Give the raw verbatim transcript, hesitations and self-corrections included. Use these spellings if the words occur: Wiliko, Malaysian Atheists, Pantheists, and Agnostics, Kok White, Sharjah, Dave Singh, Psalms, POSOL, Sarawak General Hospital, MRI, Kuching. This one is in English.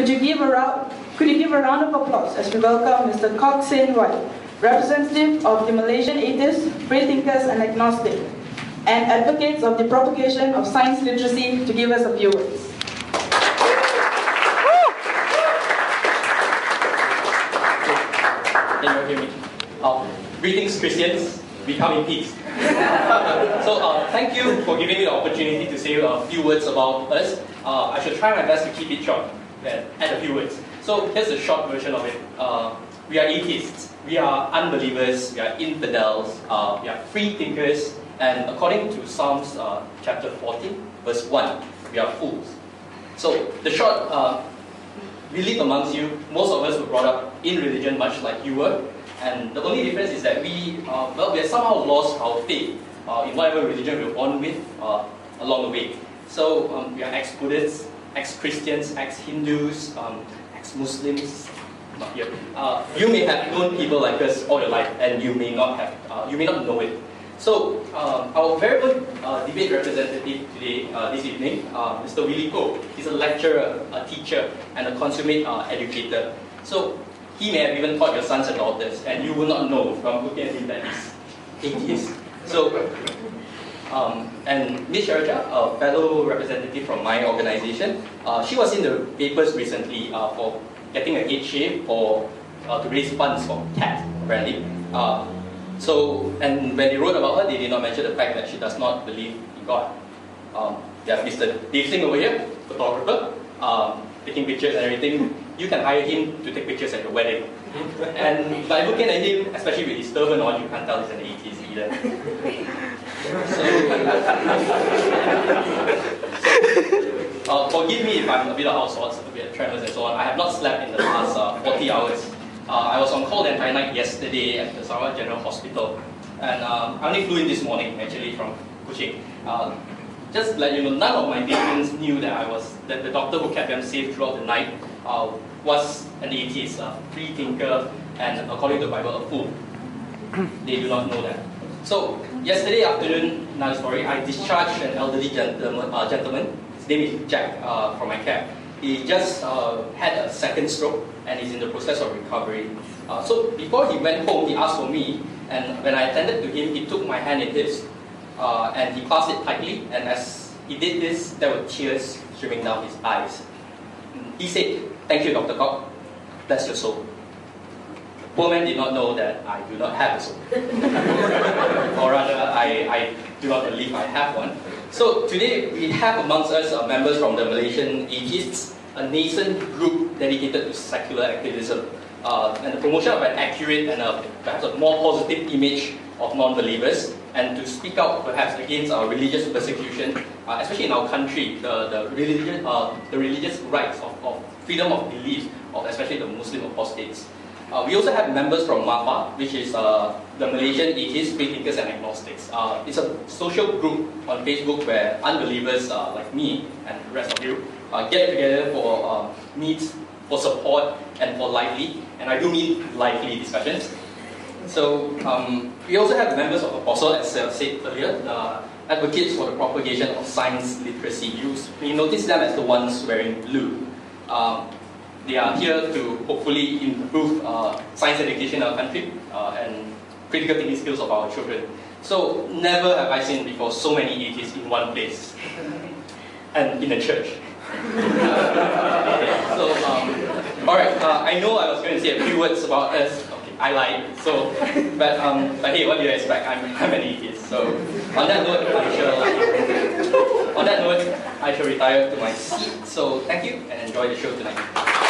Could you give a round? Could you give a round of applause as we welcome Mister Kok White, representative of the Malaysian Atheists, Freethinkers, and Agnostics, and advocates of the propagation of science literacy, to give us a few words. Uh, greetings, Christians. We come in peace. So uh, thank you for giving me the opportunity to say a few words about us. Uh, I shall try my best to keep it short and add a few words. So here's a short version of it. Uh, we are atheists. We are unbelievers. We are infidels. Uh, we are free thinkers. And according to Psalms uh, chapter fourteen, verse one, we are fools. So the short, uh, we live amongst you. Most of us were brought up in religion, much like you were. And the only difference is that we, uh, well, we have somehow lost our faith uh, in whatever religion we were born with uh, along the way. So um, we are ex-Buddhists, ex-Christians, ex-Hindus, um, ex-Muslims. Yep. Uh, you may have known people like us all your life, and you may not have, uh, you may not know it. So um, our very own uh, debate representative today, uh, this evening, uh, Mister Wiliko, he's a lecturer, a teacher, and a consummate uh, educator. So he may have even taught your sons and daughters, and you will not know from looking at him that he's atheist. So, um, and Miz Sharjah, a fellow representative from my organization, uh, she was in the papers recently uh, for getting a head shave for, uh, to raise funds for C A T, apparently. Uh, so, and when they wrote about her, they did not mention the fact that she does not believe in God. Um, they have Mister Dave Singh over here, photographer, um, taking pictures and everything. You can hire him to take pictures at your wedding. And by looking at him, especially with his turban on, you can't tell he's an atheist either. So, so uh, forgive me if I'm a bit out of sorts, a bit of tremors and so on. I have not slept in the last uh, forty hours. Uh, I was on call the entire night yesterday at the Sarawak General Hospital. And um, I only flew in this morning, actually, from Kuching. Uh, just to let you know, none of my patients knew that I was, that the doctor who kept them safe throughout the night Uh, was an atheist, a free thinker, and according to the Bible, a fool. They do not know that. So, yesterday afternoon, now sorry, I discharged an elderly gentleman, uh, gentleman. His name is Jack, uh, from my care. He just uh, had a second stroke, and he's in the process of recovery. Uh, so, before he went home, he asked for me, and when I attended to him, he took my hand in his, uh, and he clasped it tightly, and as he did this, there were tears streaming down his eyes. He said, "Thank you, Doctor Kok. Bless your soul." The poor man did not know that I do not have a soul. Or rather, I, I do not believe I have one. So today, we have amongst us uh, members from the Malaysian Atheists, a nascent group dedicated to secular activism uh, and the promotion of an accurate and a, perhaps a more positive image of non-believers, and to speak out perhaps against our religious persecution, uh, especially in our country, the, the, religion, uh, the religious rights of, of freedom of belief, of especially the Muslim apostates. Uh, we also have members from MAPA, which is uh, the Malaysian Atheists, Freethinkers, and Agnostics. Uh, it's a social group on Facebook where unbelievers uh, like me and the rest of you uh, get together for uh, meets, for support, and for lively, and I do mean lively discussions. So, um, we also have members of POSOL, as I said earlier, uh, advocates for the propagation of science literacy use. We notice them as the ones wearing blue. Um, they are here to hopefully improve uh, science education in our country uh, and critical thinking skills of our children. So, never have I seen before so many atheists in one place and in a church. Okay, so, um, alright, uh, I know I was going to say a few words about us. I lied, so, but, um, but hey, what do you expect? I'm, I'm an atheist, so on that note, I shall, on that note, I shall retire to my seat, so thank you, and enjoy the show tonight.